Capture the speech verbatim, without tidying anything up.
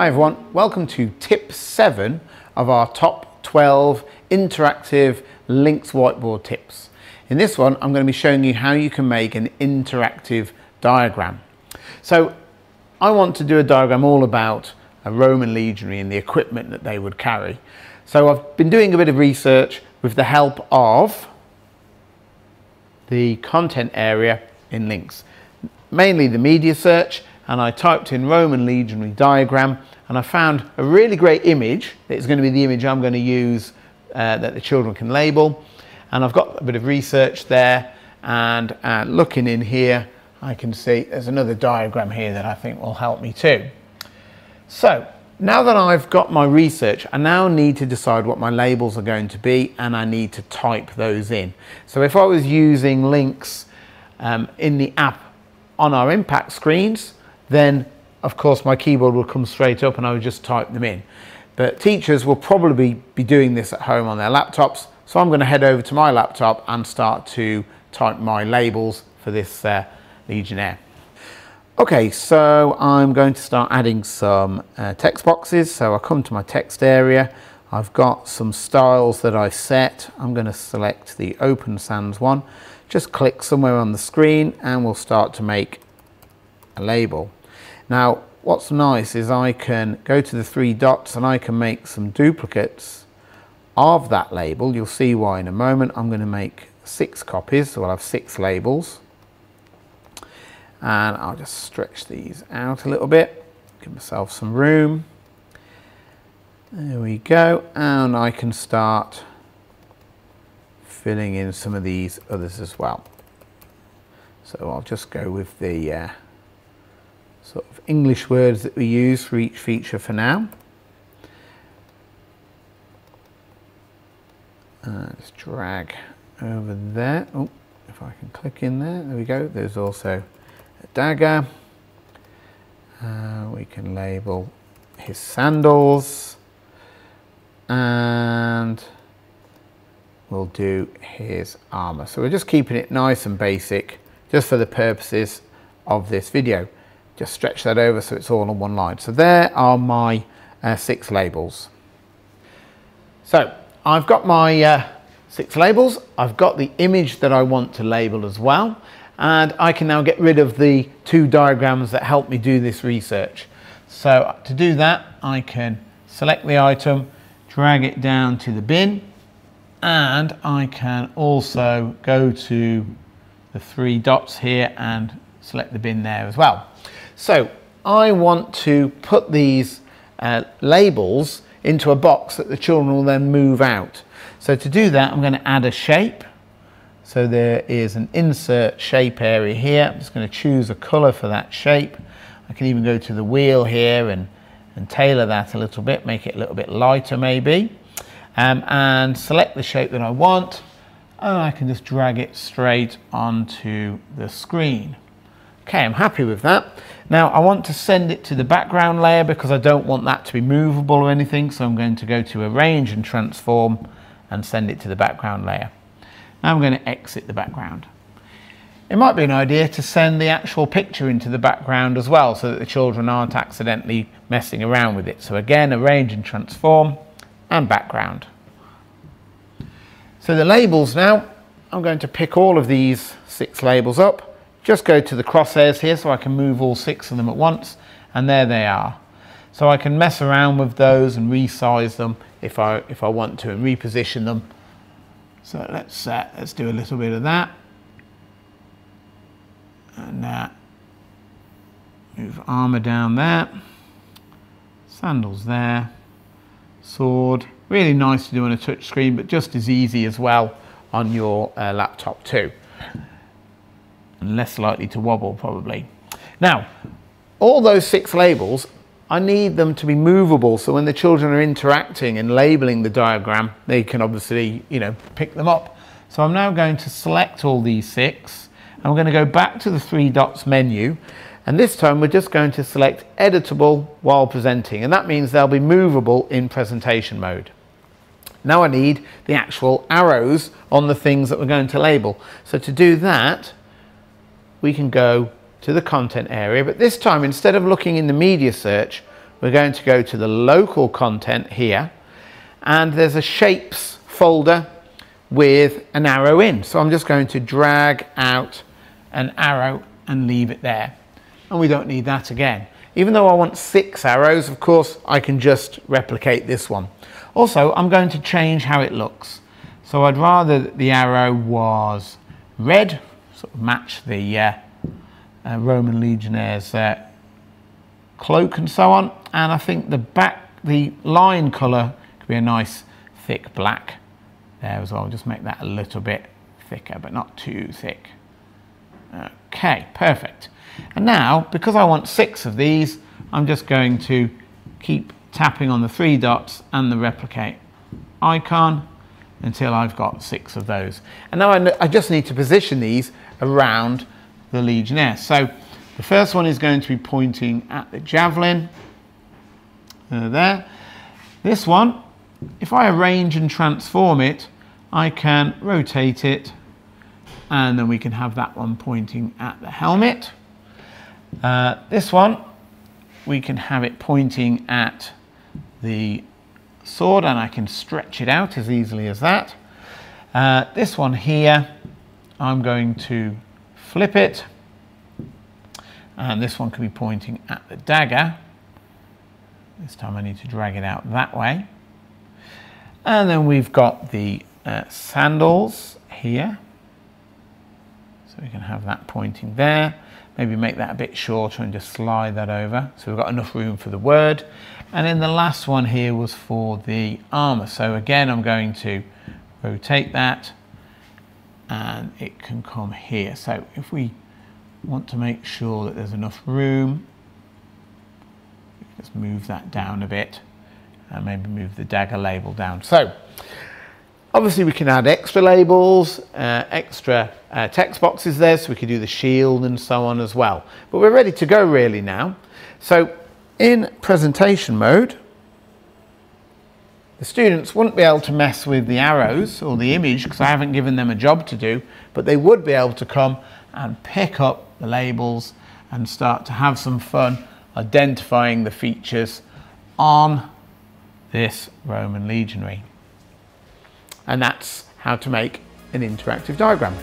Hi everyone, welcome to tip seven of our top twelve interactive Lynx whiteboard tips. In this one, I'm going to be showing you how you can make an interactive diagram. So I want to do a diagram all about a Roman legionary and the equipment that they would carry. So I've been doing a bit of research with the help of the content area in Lynx, mainly the media search, and I typed in Roman legionary diagram and I found a really great image that's going to be the image I'm going to use uh, that the children can label. And I've got a bit of research there, and uh, looking in here I can see there's another diagram here that I think will help me too. So now that I've got my research, I now need to decide what my labels are going to be, and I need to type those in. So if I was using Lynx um, in the app on our impact screens, then of course my keyboard will come straight up and I would just type them in. But teachers will probably be doing this at home on their laptops, so I'm going to head over to my laptop and start to type my labels for this uh, Legionnaire. Okay, so I'm going to start adding some uh, text boxes. So I'll come to my text area. I've got some styles that I set. I'm going to select the Open Sans one. Just click somewhere on the screen and we'll start to make a label. Now, what's nice is I can go to the three dots and I can make some duplicates of that label. You'll see why in a moment. I'm going to make six copies, so I'll have six labels. And I'll just stretch these out a little bit, give myself some room. There we go. And I can start filling in some of these others as well. So I'll just go with the uh, sort of English words that we use for each feature for now. Uh, let's drag over there. Oh, if I can click in there, there we go. There's also a dagger. Uh, we can label his sandals, and we'll do his armor. So we're just keeping it nice and basic, just for the purposes of this video. Just stretch that over so it's all on one line. So there are my uh, six labels. So I've got my uh, six labels. I've got the image that I want to label as well. And I can now get rid of the two diagrams that helped me do this research. So to do that, I can select the item, drag it down to the bin, and I can also go to the three dots here and select the bin there as well. So I want to put these uh, labels into a box that the children will then move out. So to do that, I'm going to add a shape. So there is an insert shape area here. I'm just going to choose a color for that shape. I can even go to the wheel here and, and tailor that a little bit, make it a little bit lighter maybe, um, and select the shape that I want. And I can just drag it straight onto the screen. Okay, I'm happy with that. Now I want to send it to the background layer because I don't want that to be movable or anything, so I'm going to go to Arrange and Transform and send it to the background layer. Now I'm going to exit the background. It might be an idea to send the actual picture into the background as well, so that the children aren't accidentally messing around with it. So again, Arrange and Transform and Background. So the labels now, I'm going to pick all of these six labels up. Just go to the crosshairs here so I can move all six of them at once, and there they are. So I can mess around with those and resize them if I, if I want to, and reposition them. So let's, uh, let's do a little bit of that. And uh, move armor down there, sandals there, sword. Really nice to do on a touch screen, but just as easy as well on your uh, laptop too. And less likely to wobble probably. Now, all those six labels, I need them to be movable, so when the children are interacting and labeling the diagram, they can obviously, you know, pick them up. So I'm now going to select all these six. I'm going to go back to the three dots menu, and this time we're just going to select editable while presenting, and that means they'll be movable in presentation mode. Now I need the actual arrows on the things that we're going to label. So to do that, we can go to the content area, but this time instead of looking in the media search, We're going to go to the local content here, and there's a shapes folder with an arrow in. So I'm just going to drag out an arrow and leave it there. And we don't need that again. Even though I want six arrows, of course, I can just replicate this one. Also, I'm going to change how it looks. So I'd rather that the arrow was red, sort of match the uh, uh, Roman legionnaire's uh, cloak and so on. And I think the back, the line colour could be a nice thick black there as well. Just make that a little bit thicker, but not too thick. Okay, perfect. And now, because I want six of these, I'm just going to keep tapping on the three dots and the replicate icon until I've got six of those. And now I, I just need to position these around the legionnaire. So the first one is going to be pointing at the javelin. Uh, there. This one, if I arrange and transform it, I can rotate it, and then we can have that one pointing at the helmet. Uh, this one, we can have it pointing at the sword, and I can stretch it out as easily as that. Uh, this one here, I'm going to flip it, and this one can be pointing at the dagger. This time I need to drag it out that way. And then we've got the uh, sandals here. So we can have that pointing there. Maybe make that a bit shorter and just slide that over. So we've got enough room for the word. And then the last one here was for the armor. So again, I'm going to rotate that and it can come here. So if we want to make sure that there's enough room, just move that down a bit and maybe move the dagger label down. So obviously we can add extra labels, uh, extra uh, text boxes there, so we could do the shield and so on as well. But we're ready to go really now. So in presentation mode, the students wouldn't be able to mess with the arrows or the image because I haven't given them a job to do, but they would be able to come and pick up the labels and start to have some fun identifying the features on this Roman legionary. And that's how to make an interactive diagram.